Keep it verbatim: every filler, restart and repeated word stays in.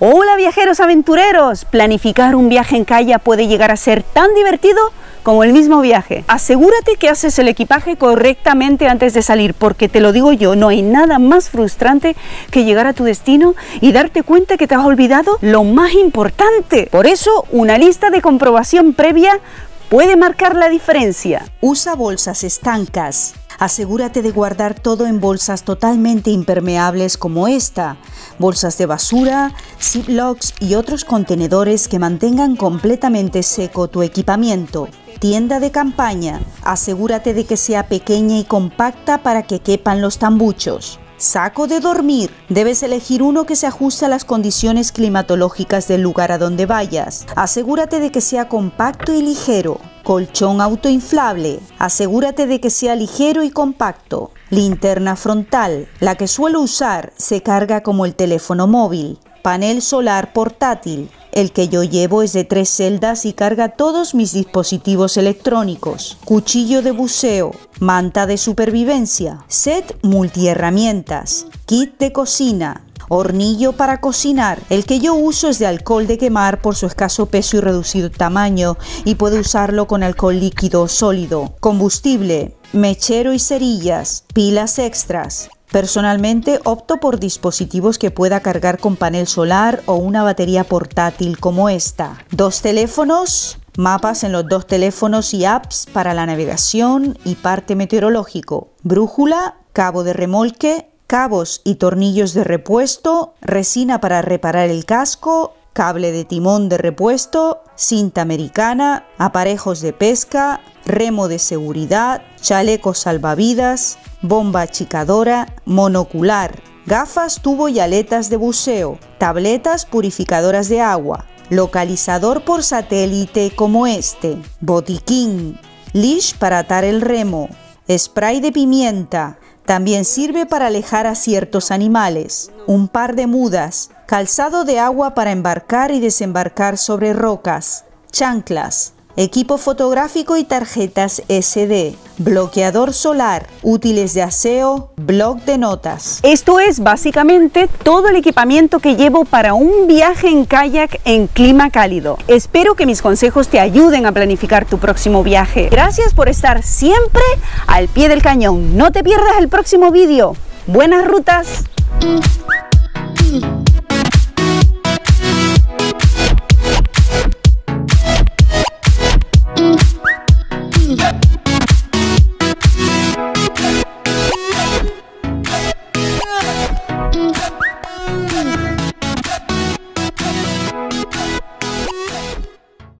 Hola viajeros aventureros, planificar un viaje en kayak puede llegar a ser tan divertido como el mismo viaje. Asegúrate que haces el equipaje correctamente antes de salir, porque te lo digo yo, no hay nada más frustrante que llegar a tu destino y darte cuenta que te has olvidado lo más importante. Por eso, una lista de comprobación previa puede marcar la diferencia. Usa bolsas estancas. Asegúrate de guardar todo en bolsas totalmente impermeables como esta, bolsas de basura, ziplocs y otros contenedores que mantengan completamente seco tu equipamiento. Tienda de campaña. Asegúrate de que sea pequeña y compacta para que quepan los tambuchos. Saco de dormir. Debes elegir uno que se ajuste a las condiciones climatológicas del lugar a donde vayas. Asegúrate de que sea compacto y ligero. Colchón autoinflable. Asegúrate de que sea ligero y compacto. Linterna frontal. La que suelo usar se carga como el teléfono móvil. Panel solar portátil. El que yo llevo es de tres celdas y carga todos mis dispositivos electrónicos. Cuchillo de buceo, manta de supervivencia, set multiherramientas, kit de cocina, hornillo para cocinar. El que yo uso es de alcohol de quemar por su escaso peso y reducido tamaño y puedo usarlo con alcohol líquido o sólido. Combustible, mechero y cerillas, pilas extras. Personalmente opto por dispositivos que pueda cargar con panel solar o una batería portátil como esta. Dos teléfonos, mapas en los dos teléfonos y apps para la navegación y parte meteorológico. Brújula, cabo de remolque, cabos y tornillos de repuesto, resina para reparar el casco, cable de timón de repuesto, cinta americana, aparejos de pesca, remo de seguridad, chaleco salvavidas, bomba achicadora, monocular, gafas, tubo y aletas de buceo, tabletas purificadoras de agua, localizador por satélite como este, botiquín, leash para atar el remo, spray de pimienta, también sirve para alejar a ciertos animales, un par de mudas, calzado de agua para embarcar y desembarcar sobre rocas, chanclas, equipo fotográfico y tarjetas ese de, bloqueador solar, útiles de aseo, bloc de notas. Esto es básicamente todo el equipamiento que llevo para un viaje en kayak en clima cálido. Espero que mis consejos te ayuden a planificar tu próximo viaje. Gracias por estar siempre al pie del cañón. No te pierdas el próximo vídeo. Buenas rutas.